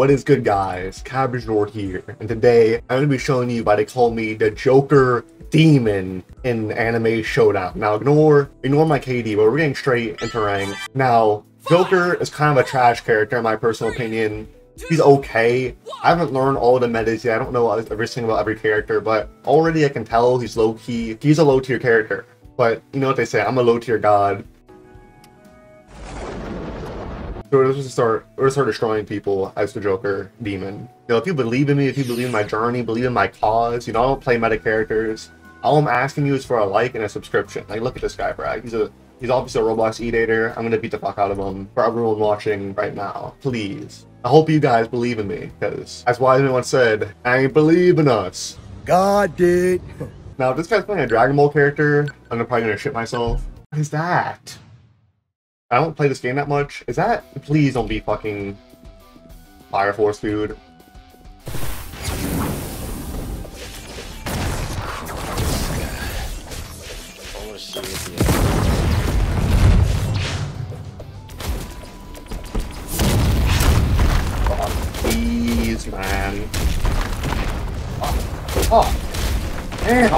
What is good, guys? Cabbage Lord here, and today I'm going to be showing you why they call me the Joker Demon in Anime Showdown. Now ignore my KD, but we're getting straight into rank. Now, Joker is kind of a trash character in my personal opinion. He's okay. I haven't learned all the metas yet. I don't know everything about every character, but already I can tell he's low-key. He's a low-tier character, but you know what they say, I'm a low-tier god. So we're gonna start destroying people as the Joker Demon. You know, if you believe in me, if you believe in my journey, believe in my cause, you know, I don't play meta characters. All I'm asking you is for a like and a subscription. Like, look at this guy, bro. He's obviously a Roblox eat-eater. I'm gonna beat the fuck out of him for everyone watching right now. Please. I hope you guys believe in me, because as Wiseman once said, I ain't believe in us. God did. Now, if this guy's playing a Dragon Ball character, I'm probably gonna shit myself. What is that? I don't play this game that much. Is that? Please don't be fucking Fire Force, dude. Oh, please, man. Oh, damn.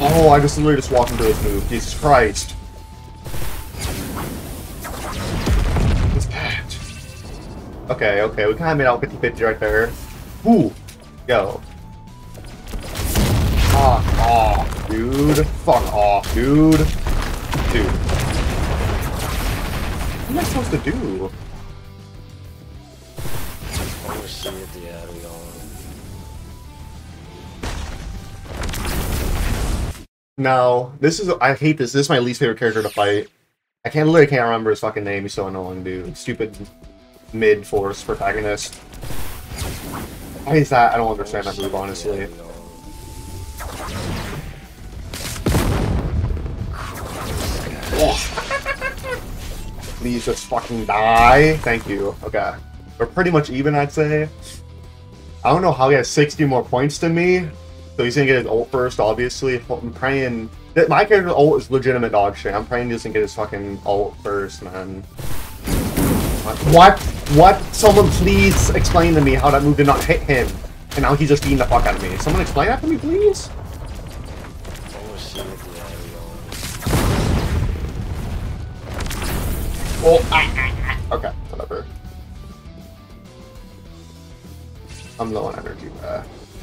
Oh, I just literally just walked into this move. Jesus Christ. Okay, okay, we kind of made out 50-50 right there. Ooh, yo. Fuck off, dude. Fuck off, dude. Dude. What am I supposed to do? Oh shit, yeah, we all... Now, this is... I hate this. This is my least favorite character to fight. I literally can't remember his fucking name. He's so annoying, dude. Stupid... mid-force protagonist. Why is that? I don't understand that move, honestly. Please just fucking die. Thank you. Okay. We're pretty much even, I'd say. I don't know how he has 60 more points than me. So he's gonna get his ult first, obviously. I'm praying... My character's ult is legitimate dog shit. I'm praying he doesn't get his fucking ult first, man. What? What? Someone please explain to me how that move did not hit him. And now he's just eating the fuck out of me. Someone explain that to me, please? Oh, okay, whatever. I'm low on energy.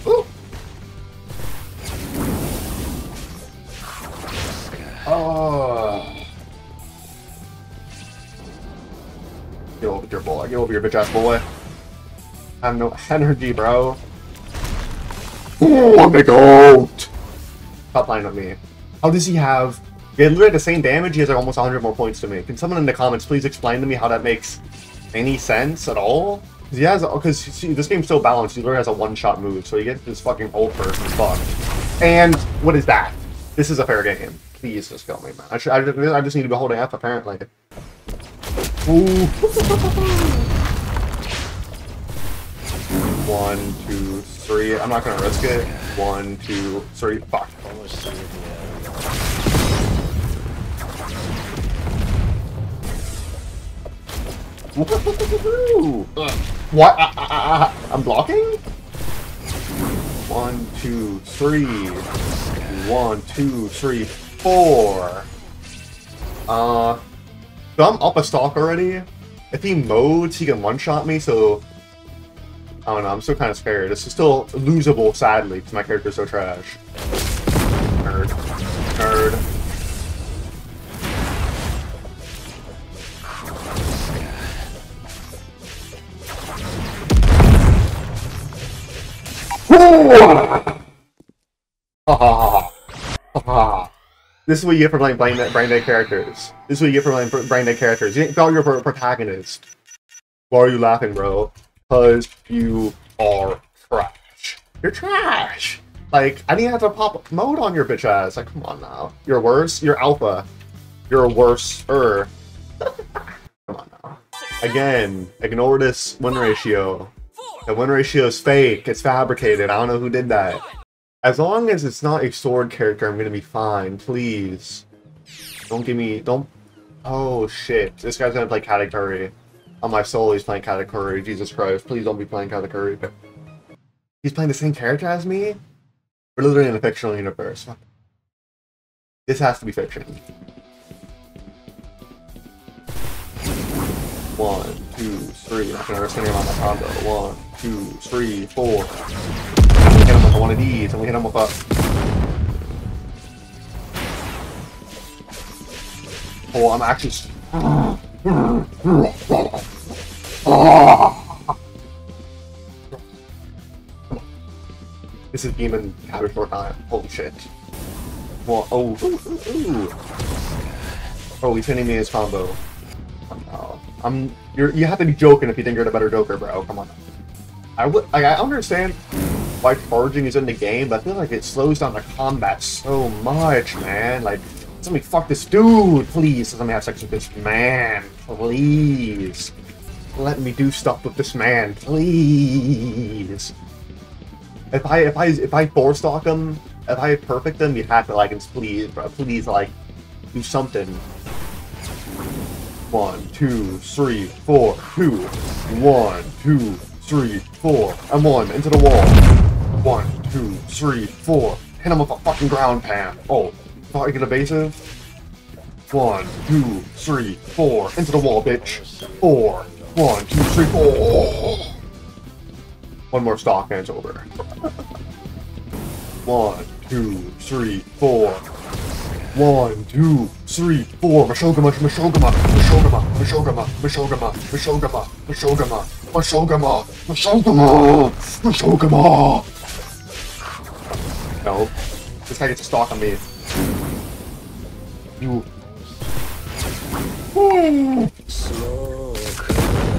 Ooh. Oh. Get over your boy. Get over your bitch ass boy. I have no energy, bro. Ooh, I'm the GOAT! Stop lying on me. How does he have... He had literally the same damage, he has like almost 100 more points to me. Can someone in the comments please explain to me how that makes any sense at all? Because he has... Because, see, this game's so balanced, he literally has a one-shot move, so he gets this fucking ult first and fucked. And, what is that? This is a fair game. Please just kill me, man. I just need to be holding F, apparently. Ooh. 1, 2, 3. I'm not gonna risk it. 1, 2, 3. Fuck. What? I'm blocking? 1, 2, 3. 1, 2, 3, 4. So I'm up a stock already. If he modes, he can one-shot me, so... I don't know, I'm still kind of scared. This is still losable, sadly, because my character's so trash. Nerd. Nerd. Ha. This is what you get for playing brain dead characters. This is what you get for playing brain dead characters. You didn't call your protagonist. Why are you laughing, bro? Cause you are trash. You're trash! Like, I didn't have to pop mode on your bitch ass. Like, come on now. You're worse? You're alpha. You're worse-er. Come on now. Again, ignore this win ratio. The win ratio is fake. It's fabricated. I don't know who did that. As long as it's not a sword character, I'm gonna be fine. Please, don't give me, don't. Oh shit! This guy's gonna play Katakuri. On my soul, he's playing Katakuri. Jesus Christ, please don't be playing Katakuri. He's playing the same character as me? We're literally in a fictional universe. This has to be fiction. 1, 2, 3. I can never stand on my combo. 1, 2, 3, 4. And we hit him with one of these, and we hit him with a... Oh, I'm actually... This is demon Cabbage Lord time. Holy shit. Well, oh, ooh, ooh, ooh. Oh, he's hitting me his combo. Oh, you have to be joking if you think you're the better Joker, bro. Come on. I understand why charging is in the game, but I feel like it slows down the combat so much, man. Like, somebody fuck this dude, please. Let me have sex with this man, please. Let me do stuff with this man, please. If I force stalk him, if I perfect him, you'd have to like, please, bro, please, like, do something. 1, 2, 3, 4, 2, 1, 2, 3, 4, and 1 into the wall. 1, 2, 3, 4. Hit him with a fucking ground pound. Oh, thought you could evasive. 1, 2, 3, 4. Into the wall, bitch. 4. 1, 2, 3, 4. One more stock and it's over. 1, 2, 3, 4. 1, 2, 3, 4. Mashogama, Mashogama, Mashogama, Mashogama, Mashogama, Mashogama, Mashogama, Mashogama, Mashogama, Mashogama. No. This guy gets a stock on me. You. Woo!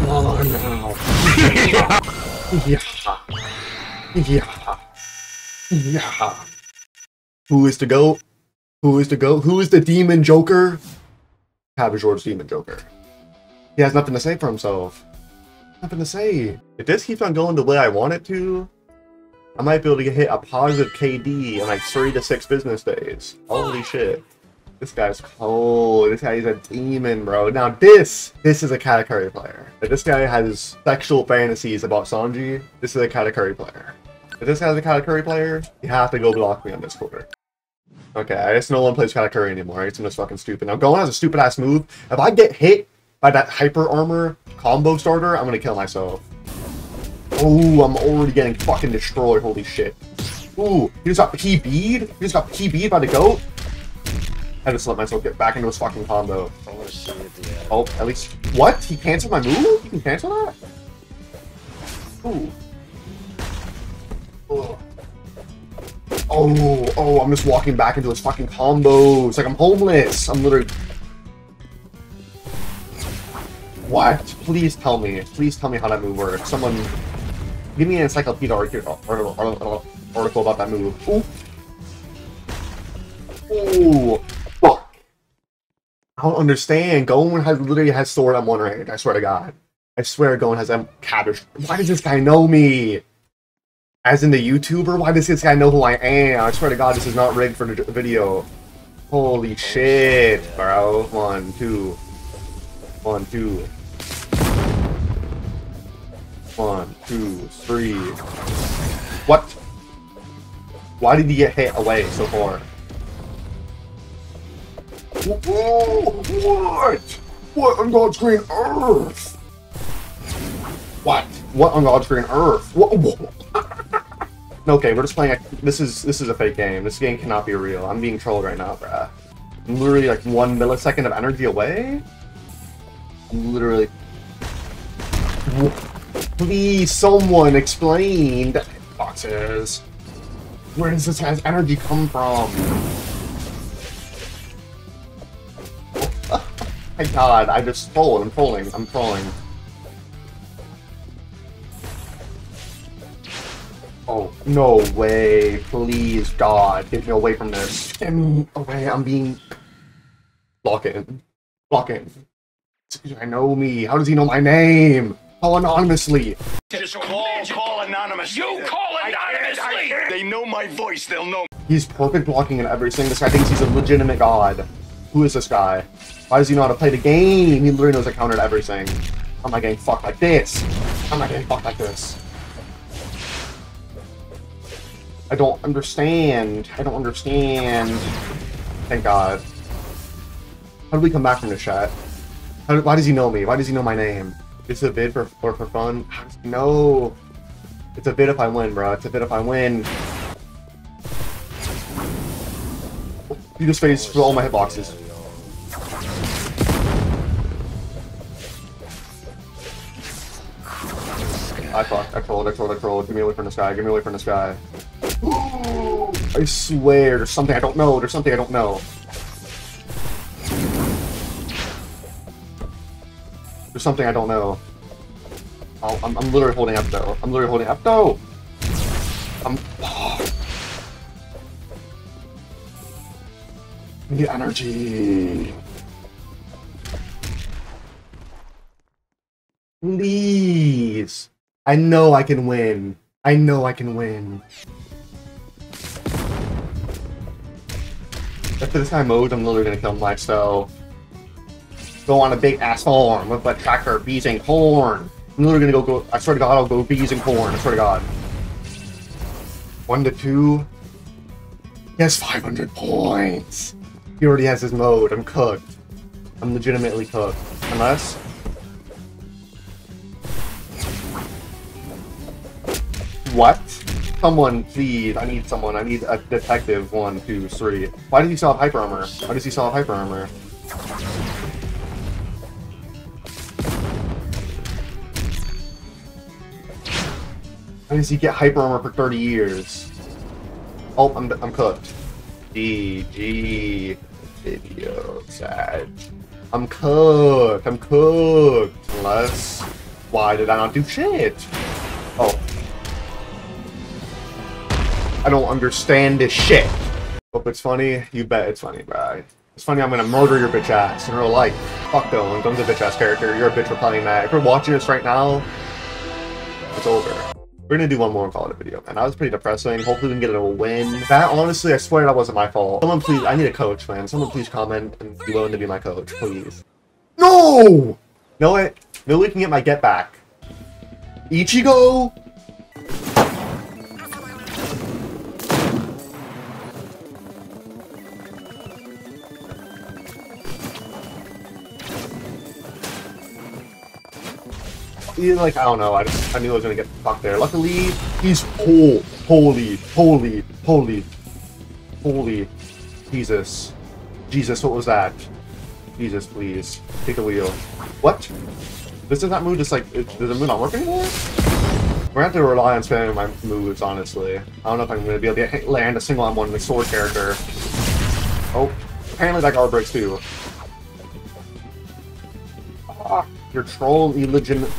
Oh, no. Yeah. Yeah. Yeah. Who is the GOAT? Who is the GOAT? Who is the demon Joker? Cabbage Lord's demon Joker. He has nothing to say for himself. Nothing to say. If this keeps on going the way I want it to, I might be able to hit a positive KD in like 3 to 6 business days. Holy shit. This guy's cold. This guy is a demon, bro. Now this is a Katakuri player. If this guy has sexual fantasies about Sanji, this is a Katakuri player. If this guy's a Katakuri player, you have to go block me on Discord. Okay, I guess no one plays Katakuri anymore. It's just fucking stupid. Now Gohan has a stupid ass move. If I get hit by that hyper armor combo starter, I'm gonna kill myself. Oh, I'm already getting fucking destroyed. Holy shit. Ooh, he just got PB'd? He just got PB'd by the GOAT? I just let myself get back into his fucking combo. Oh, at least... What? He canceled my move? He can cancel that? Ooh. Ugh. Oh, oh, I'm just walking back into his fucking combo. It's like I'm homeless. I'm literally... What? Please tell me. Please tell me how that move works. Someone... Give me an encyclopedia article about that move. Ooh. Ooh. I don't understand. Gohan has literally has sword on one hand. I swear to God. I swear Gohan has Cabbage. Why does this guy know me? As in the YouTuber? Why does this guy know who I am? I swear to God, this is not rigged for the video. Holy shit, bro. 1, 2. 1, 2, 3. What? Why did he get hit away so far? Whoa, what? What on God's green earth? What? What on God's green earth? What? Okay, we're just playing. This is a fake game. This game cannot be real. I'm being trolled right now, bruh. I'm literally like 1 millisecond of energy away. I'm literally. Please, someone explain the hitboxes. Where does this guy's energy come from? My God, I just stole it. I'm trolling. Oh, no way. Please, God, get me away from this. Get me away. I'm being... Lock in. I know me. How does he know my name? Call anonymously. Just call anonymous. You call anonymously. I can't. They know my voice. They'll know. He's perfect blocking and everything. This guy thinks he's a legitimate god. Who is this guy? Why does he know how to play the game? He literally knows I countered everything. I'm not getting fucked like this. I'm not getting fucked like this. I don't understand. I don't understand. Thank God. How do we come back from this chat? Why does he know me? Why does he know my name? It's a bid for fun. How does he know? It's a bid if I win, bro. It's a bid if I win. You just faced all my hitboxes. I fucked. I trolled. Get me away from the sky. Get me away from the sky. Ooh, I swear, there's something I don't know. There's something I don't know. There's something I don't know. Oh, I'm literally holding up though. I'm literally holding up though. I need energy. Please. I know I can win. I know I can win. After this time mode, I'm literally gonna kill myself. Go on a big ass farm with a tracker, bees and corn. I'm literally gonna go. I swear to God, I'll go bees and corn. I swear to God. 1 to 2. He has 500 points. He already has his mode. I'm cooked. I'm legitimately cooked. Unless. What? Someone, please. I need someone. I need a detective. 1, 2, 3. Why does he still have hyper armor? Why does he still have hyper armor? Why does he get hyper armor for 30 years? Oh, I'm cooked. DG video sad. I'm cooked. I'm cooked. Unless, why did I not do shit? Oh, I don't understand this shit. Hope it's funny. You bet it's funny, bro. It's funny. I'm gonna murder your bitch ass in real life. Fuck though, when it comes to bitch ass character, you're a bitch for playing that. If you're watching this right now, it's over. We're gonna do one more and call it a video, man. That was pretty depressing. Hopefully we can get a win. That, honestly, I swear that wasn't my fault. Someone please, I need a coach, man. Someone please comment and be willing to be my coach, please. No! Know it. Millie can get my get back. Ichigo! Like, I don't know, I knew I was gonna get fucked there. Luckily, he's whole. Holy. Jesus. Jesus, what was that? Jesus, please. Take the wheel. What? This does not move just like, does the move not work anymore? We're gonna have to rely on spamming my moves, honestly. I don't know if I'm gonna be able to land a single on one with sword character. Oh, apparently that guard breaks too. Ah, you're trolling illegitimate.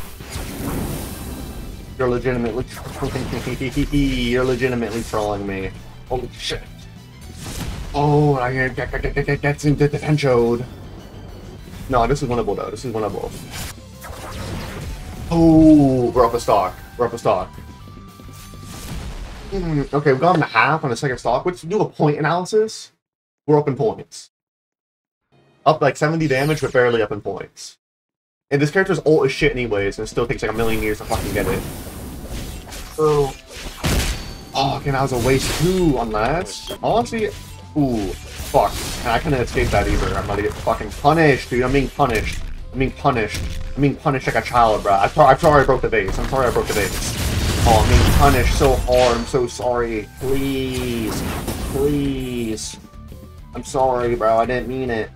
You're legitimately trolling me. You're legitimately trolling me. Holy shit. Oh, I get some detention showed. No, this is winnable though. This is winnable. Oh, we're up a stock. We're up a stock. Okay, we've gotten a half on the second stock. Let's do a point analysis. We're up in points. Up like 70 damage, but barely up in points. And this character's old as shit anyways, and it still takes like a million years to fucking get it. Oh. Oh, okay, that was a waste too on that. Honestly, ooh, fuck. And I couldn't escape that either. I'm about to get fucking punished, dude. I'm being punished. I'm being punished. I'm being punished like a child, bro. I'm sorry I broke the vase. I'm sorry I broke the vase. Oh, I'm being punished so hard. I'm so sorry. Please. Please. I'm sorry, bro. I didn't mean it.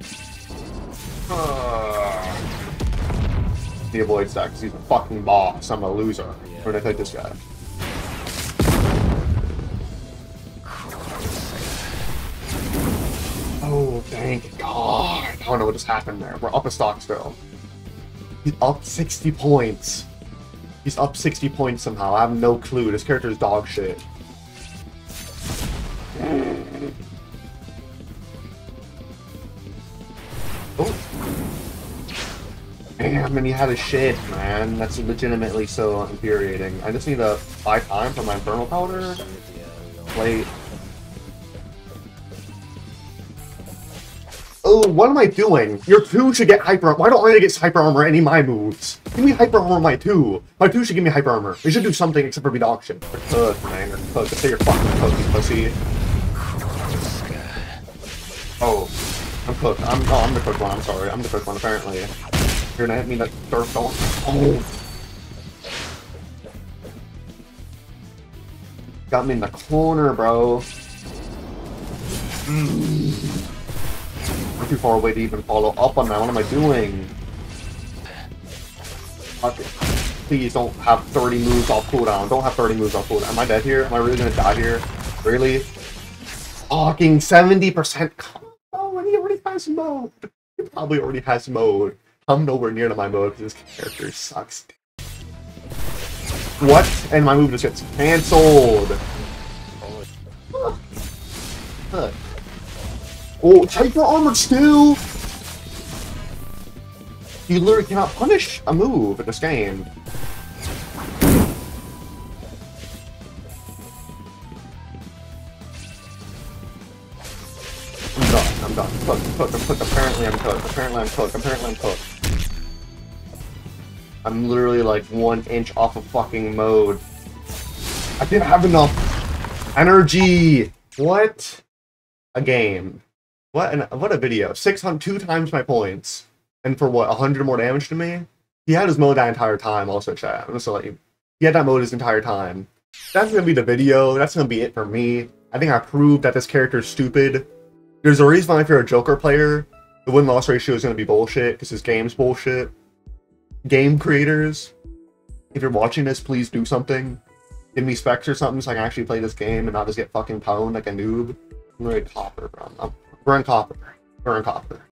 He avoids that because he's a fucking boss. I'm a loser. Yeah. We're gonna take this guy. Oh, thank God. I don't know what just happened there. We're up a stock still. He's up 60 points. He's up 60 points somehow. I have no clue. This character is dog shit. Damn, and he had a shit, man. That's legitimately so infuriating. I just need to buy time for my infernal powder. Wait. Oh, what am I doing? Your 2 should get hyper armor. Why don't I get hyper armor any of my moves? Give me hyper armor on my 2. My 2 should give me hyper armor. They should do something except for be the auction. Man. Just say you're fucking cooked, you pussy. Oh. I'm cooked. I'm the cooked one. I'm sorry. I'm the cooked one, apparently. You're gonna hit me like dirt on. Oh. Got me in the corner, bro. Mm. I'm too far away to even follow up on that. What am I doing? Okay. Please don't have 30 moves off cooldown. Don't have 30 moves off cooldown. Am I dead here? Am I really gonna die here? Really? Fucking 70%. Come on, he already has mode. He probably already has mode. I'm nowhere near to my mode because this character sucks. What? And my move just gets cancelled. Huh. Huh. Oh, hyper armored still! You literally cannot punish a move in this game. I'm done, I'm done. Cooked, cooked, I'm cooked, apparently I'm cooked, apparently I'm cooked, apparently I'm cooked. I'm literally like 1 inch off of fucking mode. I didn't have enough energy! What? A game. What a video. 2 times my points. And for what, 100 more damage to me? He had his mode that entire time also, chat. I'm just gonna let you... He had that mode his entire time. That's gonna be the video. That's gonna be it for me. I think I proved that this character is stupid. There's a reason why if you're a Joker player, the win-loss ratio is gonna be bullshit, because his game's bullshit. Game creators, if you're watching this, please do something. Give me specs or something so I can actually play this game and not just get fucking pwned like a noob. I'm really copper, bro. Burn copper. Burn copper.